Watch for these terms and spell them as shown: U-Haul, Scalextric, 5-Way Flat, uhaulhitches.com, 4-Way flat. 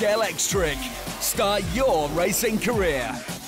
Scalextric. Start your racing career.